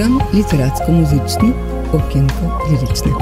Program literacko-muzyczny Okienko Liryczne.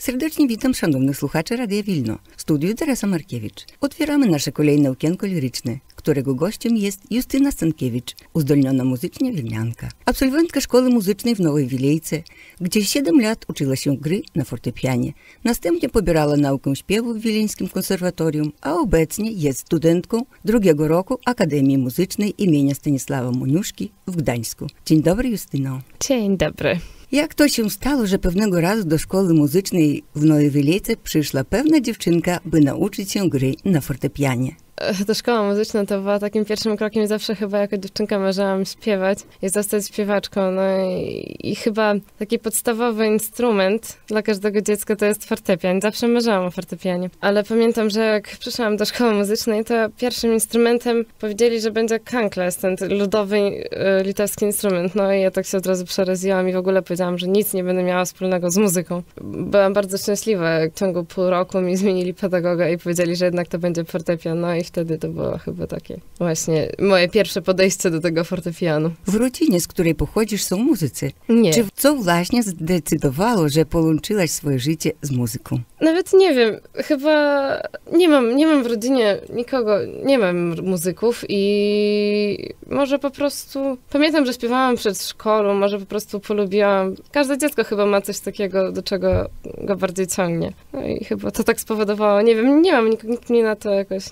Serdecznie witam szanownych słuchaczy Radia Wilno. W studiu Teresa Markiewicz. Otwieramy nasze kolejne Okienko Liryczne, którego gościem jest Justyna Stankiewicz, uzdolniona muzycznie wilnianka. Absolwentka szkoły muzycznej w Nowej Wilejce, gdzie 7 lat uczyła się gry na fortepianie. Następnie pobierała naukę śpiewu w Wileńskim Konserwatorium, a obecnie jest studentką drugiego roku Akademii Muzycznej imienia Stanisława Moniuszki w Gdańsku. Dzień dobry, Justyno. Dzień dobry. Jak to się stało, że pewnego razu do szkoły muzycznej w Nowej Wilejce przyszła pewna dziewczynka, by nauczyć się gry na fortepianie? Ta szkoła muzyczna to była takim pierwszym krokiem. Zawsze chyba jako dziewczynka marzyłam śpiewać i zostać śpiewaczką. No i chyba taki podstawowy instrument dla każdego dziecka to jest fortepian. Zawsze marzyłam o fortepianie. Ale pamiętam, że jak przyszłam do szkoły muzycznej, to pierwszym instrumentem powiedzieli, że będzie kankles, ten ludowy litewski instrument. No i ja tak się od razu przeraziłam i w ogóle powiedziałam, że nic nie będę miała wspólnego z muzyką. Byłam bardzo szczęśliwa. W ciągu pół roku mi zmienili pedagoga i powiedzieli, że jednak to będzie fortepian. No i wtedy to było chyba takie właśnie moje pierwsze podejście do tego fortepianu. W rodzinie, z której pochodzisz, są muzycy. Nie. Czy co właśnie zdecydowało, że połączyłaś swoje życie z muzyką? Nawet nie wiem. Chyba nie mam w rodzinie nikogo, nie mam muzyków i może po prostu pamiętam, że śpiewałam przed szkołą, może po prostu polubiłam. Każde dziecko chyba ma coś takiego, do czego go bardziej ciągnie. No i chyba to tak spowodowało. Nie wiem, nie mam, nikt mnie na to jakoś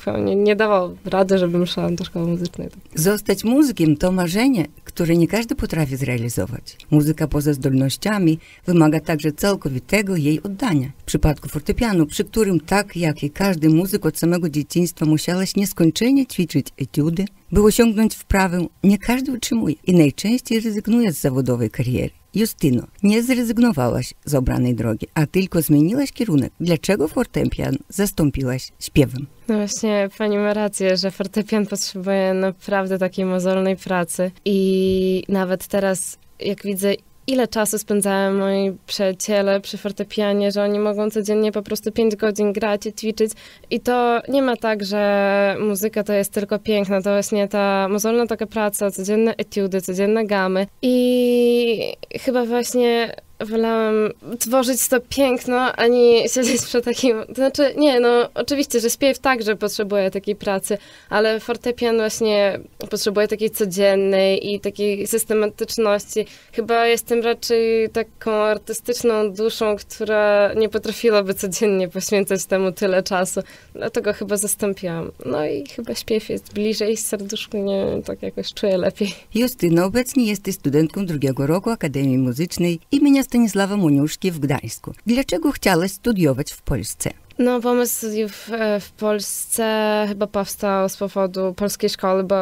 nie dawał rady, żebym szła do szkoły muzycznej. Zostać muzykiem to marzenie, które nie każdy potrafi zrealizować. Muzyka poza zdolnościami wymaga także całkowitego jej oddania. W przypadku fortepianu, przy którym tak jak i każdy muzyk od samego dzieciństwa musiałeś nieskończenie ćwiczyć etiudy, by osiągnąć wprawę, nie każdy utrzymuje i najczęściej rezygnuje z zawodowej kariery. Justyno, nie zrezygnowałaś z obranej drogi, a tylko zmieniłaś kierunek. Dlaczego fortepian zastąpiłaś śpiewem? No właśnie, pani ma rację, że fortepian potrzebuje naprawdę takiej mozolnej pracy i nawet teraz, jak widzę, ile czasu spędzają moi przyjaciele przy fortepianie, że oni mogą codziennie po prostu 5 godzin grać i ćwiczyć. I to nie ma tak, że muzyka to jest tylko piękna, to właśnie ta mozolna taka praca, codzienne etiudy, codzienne gamy. I chyba właśnie wolałam tworzyć to piękno, a nie siedzieć przy takim... To znaczy, nie, no oczywiście, że śpiew także potrzebuje takiej pracy, ale fortepian właśnie potrzebuje takiej codziennej i takiej systematyczności. Chyba jestem raczej taką artystyczną duszą, która nie potrafiłaby codziennie poświęcać temu tyle czasu. Dlatego chyba zastąpiłam. No i chyba śpiew jest bliżej serduszku, nie wiem, tak jakoś czuję lepiej. Justyno, obecnie jesteś studentką drugiego roku Akademii Muzycznej imienia Stanisława Moniuszki w Gdańsku. Dlaczego chciałaś studiować w Polsce? No, pomysł studiów w Polsce chyba powstał z powodu polskiej szkoły, bo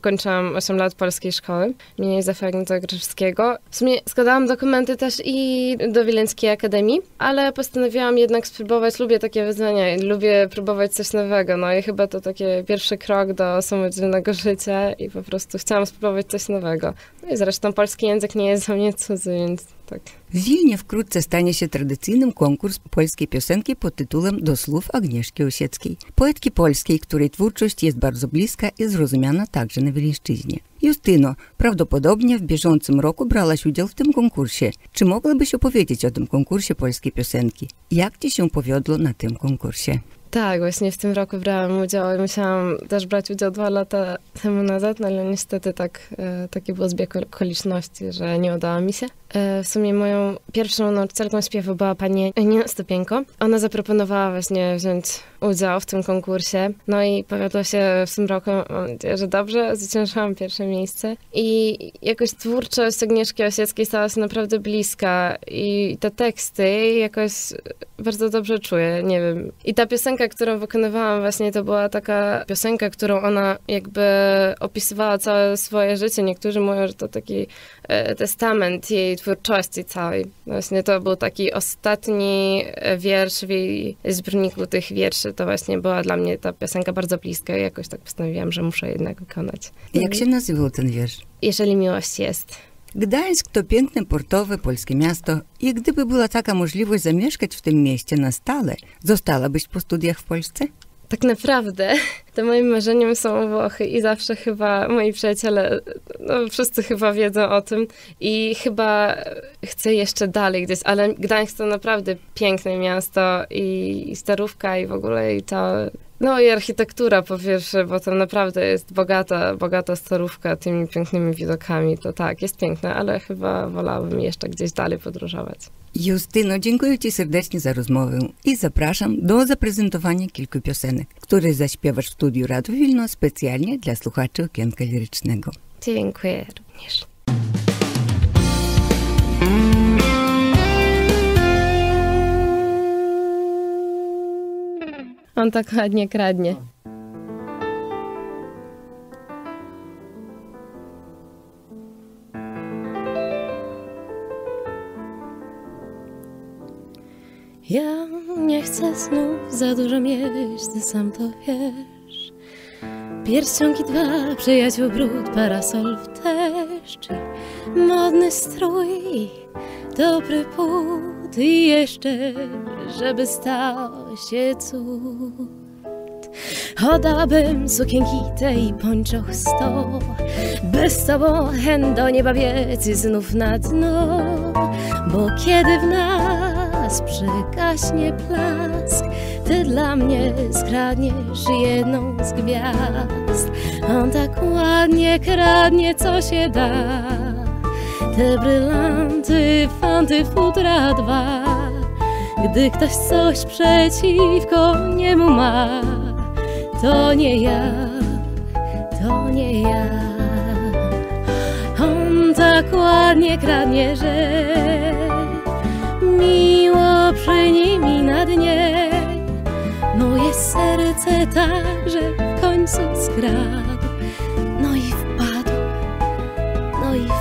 kończyłam 8 lat polskiej szkoły, imienia Agnieszka Osieckiego. W sumie składałam dokumenty też i do Wileńskiej Akademii, ale postanowiłam jednak spróbować, lubię takie wyzwania, lubię próbować coś nowego, no i chyba to taki pierwszy krok do samodzielnego życia i po prostu chciałam spróbować coś nowego. No i zresztą polski język nie jest dla mnie cudzy, więc tak. W Wilnie wkrótce stanie się tradycyjnym konkurs polskiej piosenki pod tytułem Do słów Agnieszki Osieckiej, poetki polskiej, której twórczość jest bardzo bliska i zrozumiana także na wileńszczyźnie. Justyno, prawdopodobnie w bieżącym roku brałaś udział w tym konkursie. Czy mogłabyś opowiedzieć o tym konkursie polskiej piosenki? Jak ci się powiodło na tym konkursie? Tak, właśnie w tym roku brałam udział i musiałam też brać udział 2 lata temu nazad, no ale niestety taki był zbieg okoliczności, że nie udało mi się. W sumie moją pierwszą nauczycielką śpiewu była pani Nina Stopienko. Ona zaproponowała właśnie wziąć udział w tym konkursie. No i powiodło się w tym roku, mam nadzieję, że dobrze, zwyciężyłam pierwsze miejsce. I jakoś twórczość Agnieszki Osieckiej stała się naprawdę bliska i te teksty jakoś bardzo dobrze czuję, nie wiem. I ta piosenka, którą wykonywałam właśnie, to była taka piosenka, którą ona jakby opisywała całe swoje życie. Niektórzy mówią, że to taki testament jej twórczości całej. Właśnie to był taki ostatni wiersz w jej zbiorniku tych wierszy. To właśnie była dla mnie ta piosenka bardzo bliska i jakoś tak postanowiłam, że muszę jednak wykonać. Jak się nazywał ten wiersz? Jeżeli miłość jest. Gdańsk to piękne, portowe, polskie miasto i gdyby była taka możliwość zamieszkać w tym mieście na stale, zostałabyś po studiach w Polsce? tak naprawdę to moim marzeniem są Włochy i zawsze chyba moi przyjaciele, no wszyscy chyba wiedzą o tym i chyba chcę jeszcze dalej gdzieś, ale Gdańsk to naprawdę piękne miasto i starówka i w ogóle i to, no i architektura po pierwsze, bo tam naprawdę jest bogata starówka tymi pięknymi widokami, to tak, jest piękne, ale chyba wolałabym jeszcze gdzieś dalej podróżować. Justyno, dziękuję Ci serdecznie za rozmowę i zapraszam do zaprezentowania kilku piosenek, które zaśpiewasz w studiu Radio Wilno specjalnie dla słuchaczy Okienka Lirycznego. Dziękuję również. On tak ładnie kradnie. Ja nie chcę znów za dużo mieć, ty sam to wiesz. Pierścionki dwa, przyjaciół brud, parasol w deszcz, modny strój, dobry płód i jeszcze, żeby stał się cud. Oddałabym sukienki te i pończoch sto, by z tobą hen do nieba biec i znów na dno, bo kiedy w nas przygaśnie blask, ty dla mnie skradniesz jedną z gwiazd. On tak ładnie kradnie, co się da, te brylanty, fanty, futra dwa. Gdy ktoś coś przeciwko niemu ma, to nie ja, to nie ja. On tak ładnie kradnie, że miło przy nimi na dnie, moje serce także w końcu skradł. No i wpadł, no i wpadł.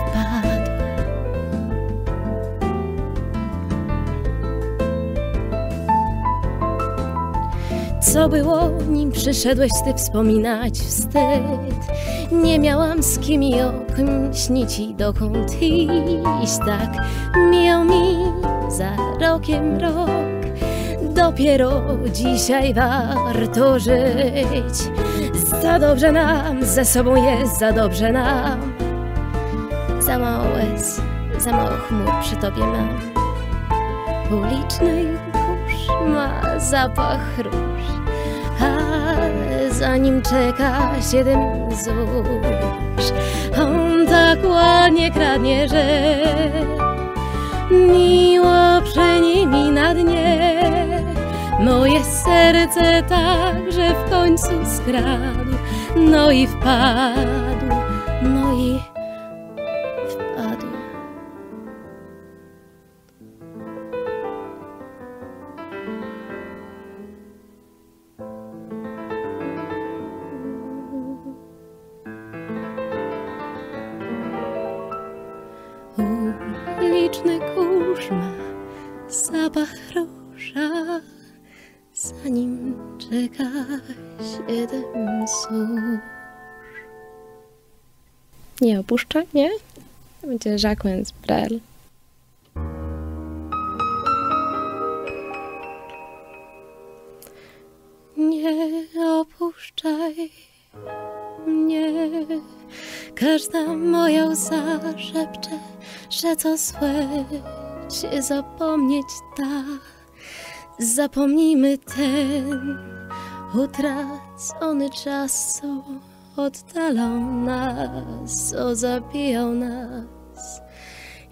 Co było, nim przyszedłeś ty wspominać wstyd? Nie miałam z kim i o kim śnić i dokąd iść. Tak mijał mi za rokiem rok, dopiero dzisiaj warto żyć. Za dobrze nam ze sobą jest, za dobrze nam. Za mało łez, za mało chmur przy tobie mam. Uliczny kurz ma zapach róż, a za nim czeka 7 zórz. On tak ładnie kradnie, że miło przy nimi na dnie, moje serce także w końcu skradł. No i wpadł, no i wpadł. Uliczny kurz ma zapach róża, za nim czeka 7 zórz. Nie opuszczę, nie? To będzie Jacques Brel. Nie opuszczaj mnie, każda moja łza szepcze, że co złe się zapomnieć da. Zapomnijmy ten utracony czas, co oddalał nas, co zabijał nas.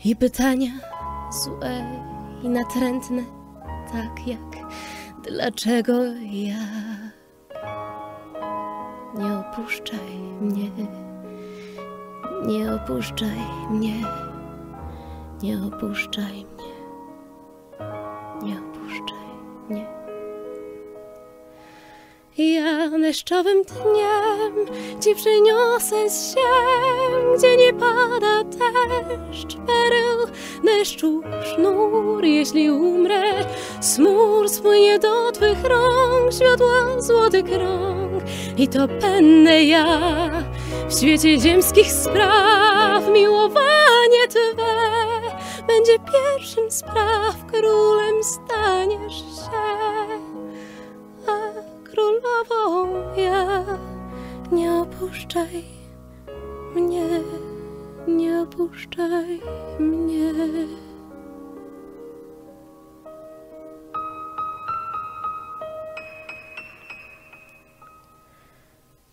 I pytania złe i natrętne, tak jak dlaczego ja. Nie opuszczaj mnie, nie opuszczaj mnie, nie opuszczaj mnie, nie opuszczaj mnie. Ja deszczowym dniem ci przyniosę z ziem, gdzie nie pada deszcz, pereł deszczu sznur. Jeśli umrę, smór spłynie do twych rąk, światła złoty krąg. I to pędnę ja w świecie ziemskich spraw. Miłowanie twe będzie pierwszym z praw. Królem staniesz się, a królowa opuszczaj mnie, nie opuszczaj mnie.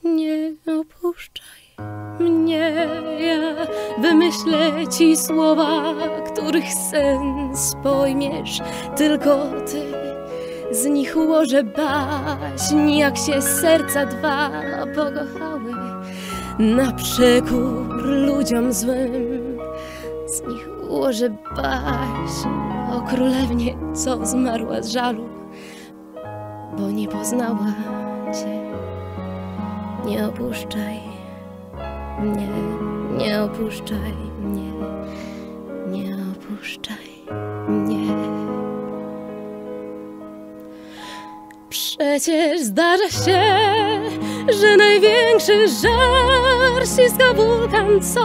Nie opuszczaj mnie, ja wymyślę ci słowa, których sens pojmiesz tylko ty. Z nich ułożę baśń, jak się serca dwa pokochały na przekór ludziom złym. Z nich ułożę baśń o królewnie, co zmarła z żalu, bo nie poznała cię. Nie opuszczaj mnie, nie opuszczaj mnie, nie opuszczaj mnie. Przecież zdarza się, że największy żar ściska wulkan, co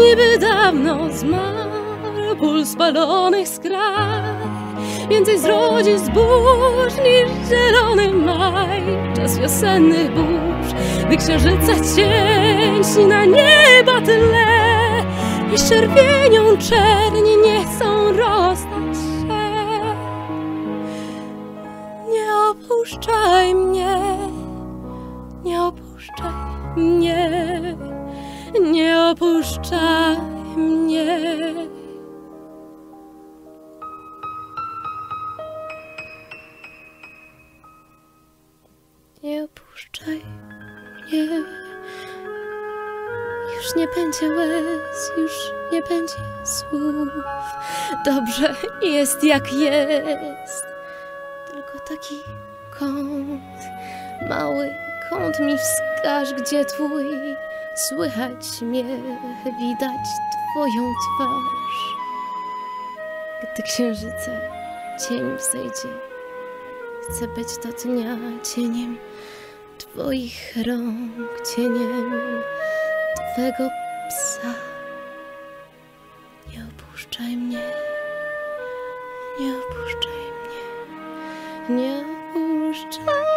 niby dawno zmarł. Ból spalonych skraj więcej zrodzi zbóż niż zielony maj. Czas wiosennych burz, gdy księżyca cień na nieba tle i z czerwienią czerni nie chcą rozstać się. Nie opuszczaj mnie, nie opuszczaj mnie, nie opuszczaj mnie. Nie opuszczaj mnie, już nie będzie łez, już nie będzie słów. Dobrze jest jak jest, tylko taki kąt, mały kąt mi wskaż, gdzie twój. Słychać mnie, widać twoją twarz, gdy księżyca cień wzejdzie. Chcę być do dnia cieniem twoich rąk, cieniem twego psa. Nie opuszczaj mnie, nie opuszczaj mnie, nie opuszczaj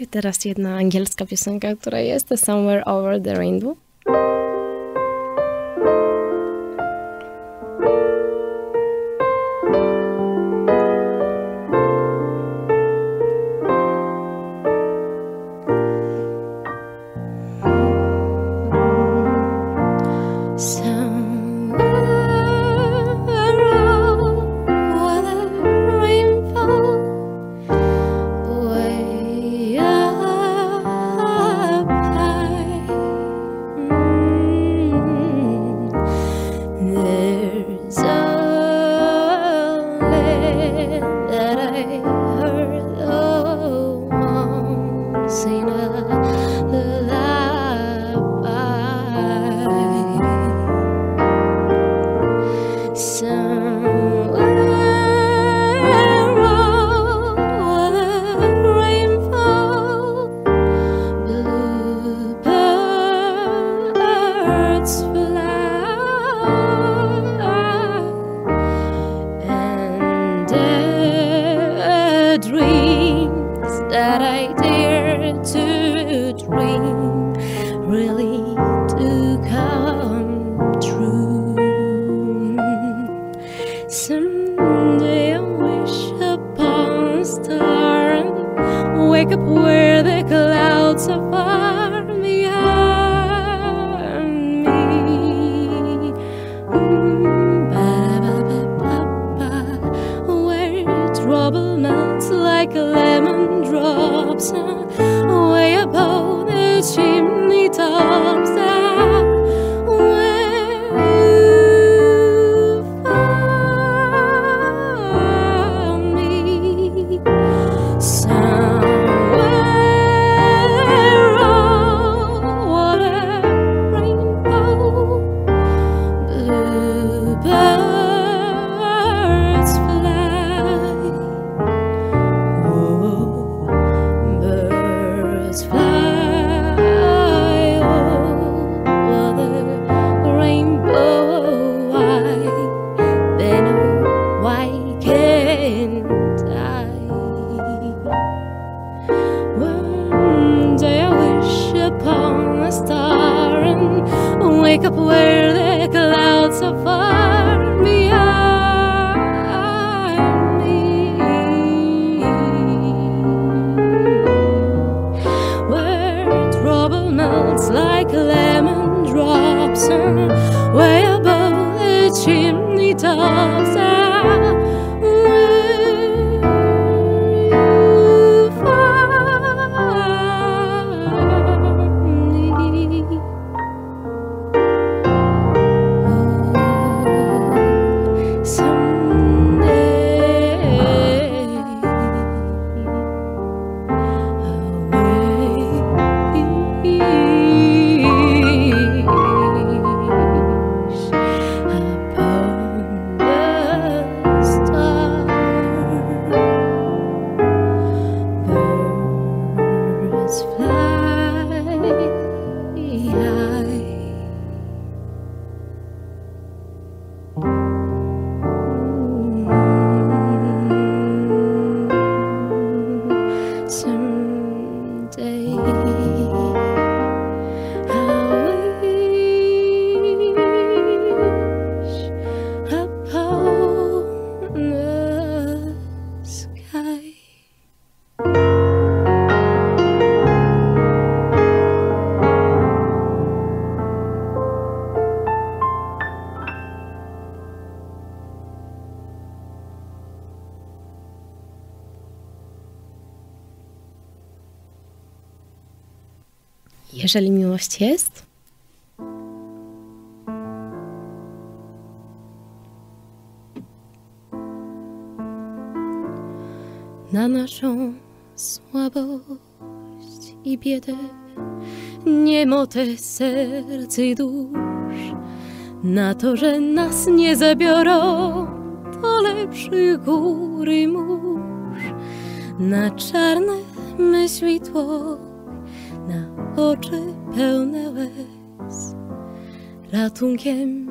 I teraz jedna angielska piosenka, która jest Somewhere Over the Rainbow. Birds fly, whoa, birds Jeżeli miłość jest. Na naszą słabość i biedę, niemotę serc i dusz, na to, że nas nie zabiorą do lepszych gór i mórz, na czarne myśli tło, oczy pełne łez, ratunkiem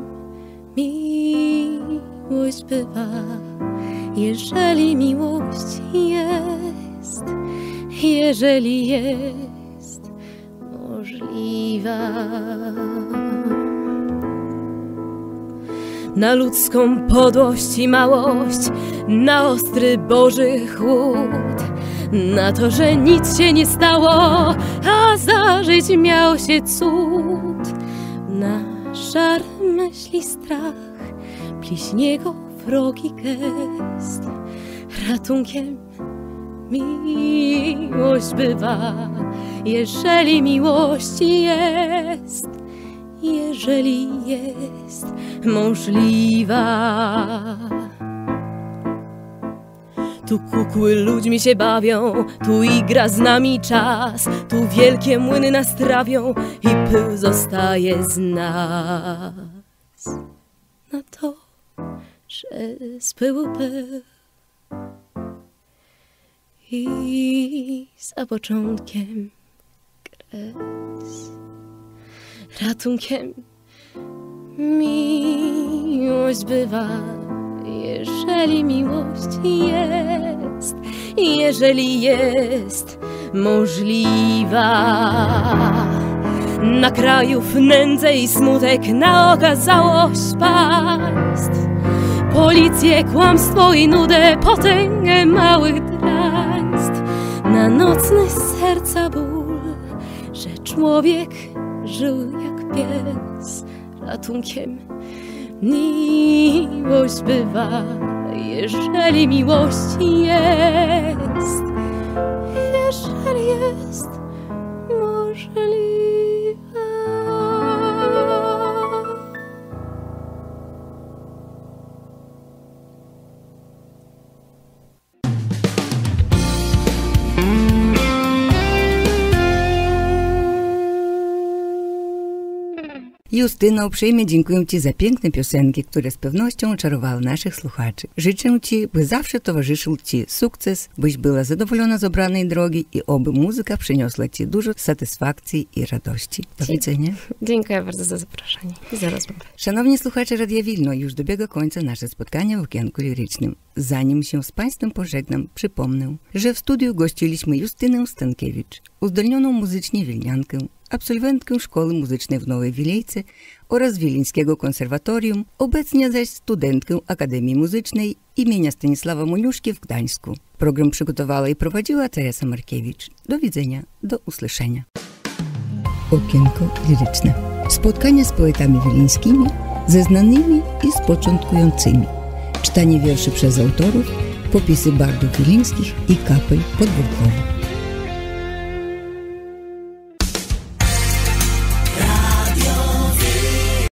miłość bywa, jeżeli miłość jest, jeżeli jest możliwa. Na ludzką podłość i małość, na ostry Boży chłód, na to, że nic się nie stało, a zdarzyć miał się cud. Na żar myśli strach, bliźnie go wrogi gest, ratunkiem miłość bywa, jeżeli miłość jest, jeżeli jest możliwa. Tu kukły ludźmi się bawią, tu igra z nami czas, tu wielkie młyny nas trawią i pył zostaje z nas. Na to, że z pyłu pył i za początkiem kres, ratunkiem miłość bywa, jeżeli miłość jest, jeżeli jest możliwa. Na krajów nędzę i smutek, na okazałość państw, policję, kłamstwo i nudę, potęgę małych draństw, na nocny serca ból, że człowiek żył jak pies, ratunkiem miłość bywa, jeżeli miłość jest, jeżeli jest możliwa. Justyno, uprzejmie dziękuję Ci za piękne piosenki, które z pewnością oczarowały naszych słuchaczy. Życzę Ci, by zawsze towarzyszył Ci sukces, byś była zadowolona z obranej drogi i oby muzyka przyniosła Ci dużo satysfakcji i radości. Do widzenia. Dziękuję bardzo za zaproszenie i za rozmowę. Szanowni słuchacze Radia Wilno, już dobiega końca nasze spotkanie w Okienku Lirycznym. Zanim się z Państwem pożegnam, przypomnę, że w studiu gościliśmy Justynę Stankiewicz, uzdolnioną muzycznie wilniankę, absolwentkę Szkoły Muzycznej w Nowej Wilejce oraz Wileńskiego Konserwatorium, obecnie zaś studentkę Akademii Muzycznej imienia Stanisława Moniuszki w Gdańsku. Program przygotowała i prowadziła Teresa Markiewicz. Do widzenia, do usłyszenia. Okienko Liryczne. Spotkanie z poetami wileńskimi, ze znanymi i z początkującymi. Czytanie wierszy przez autorów, popisy bardów wileńskich i kapel podwórkowych.